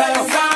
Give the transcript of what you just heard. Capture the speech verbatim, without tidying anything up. Caiu, caiu.